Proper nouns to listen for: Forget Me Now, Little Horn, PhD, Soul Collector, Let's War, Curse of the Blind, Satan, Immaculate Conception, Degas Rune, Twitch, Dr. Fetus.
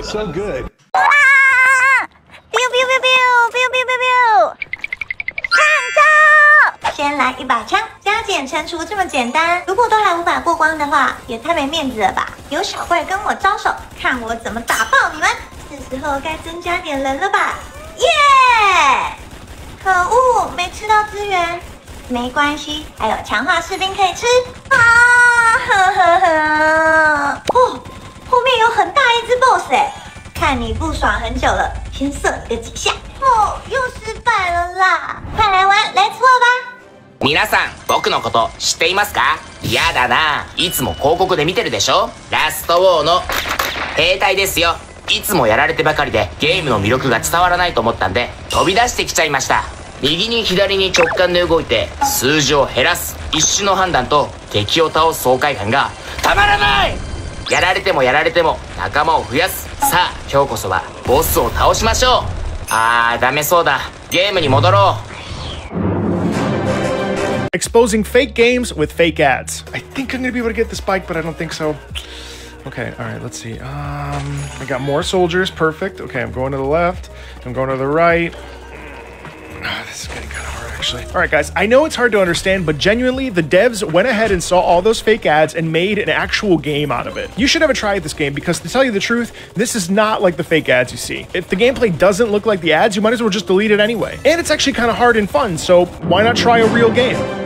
was so good. Ah! Biu biu biu biu biu biu biu biu. 看招！先来一把枪，加减乘除这么简单。如果都来5把过光的话，也太没面子了吧！有小怪跟我招手，看我怎么打爆你们！是时候该增加点人了吧？耶！可恶，没吃到资源。没关系，还有强化士兵可以吃。啊！呵呵呵。哦，后面有很大一只 BOSS 哎，看你不爽很久了，先射个几下。哦，又失败了啦！快来玩 Let's War 吧。皆さん、僕のこと知っていますか？やだな。いつも広告で見てるでしょ？ラストウォーの兵隊ですよ。いつもやられてばかりでゲームの魅力が伝わらないと思ったんで飛び出してきちゃいました。右に左に直感で動いて数字を減らす一瞬の判断と敵を倒す爽快感がたまらない。やられてもやられても仲間を増やす。さあ、今日こそはボスを倒しましょう。ダメそうだ。ゲームに戻ろう。 Exposing fake games with fake ads. I think I'm gonna be able to get this bike, but I don't think so. Okay, all right, let's see. I got more soldiers, perfect. Okay, I'm going to the left, I'm going to the right. This is getting kind of hard, actually. All right, guys, I know it's hard to understand, but genuinely, the devs went ahead and saw all those fake ads and made an actual game out of it. You should have a try at this game because, to tell you the truth, this is not like the fake ads you see. If the gameplay doesn't look like the ads, you might as well just delete it anyway. And it's actually kind of hard and fun, so why not try a real game?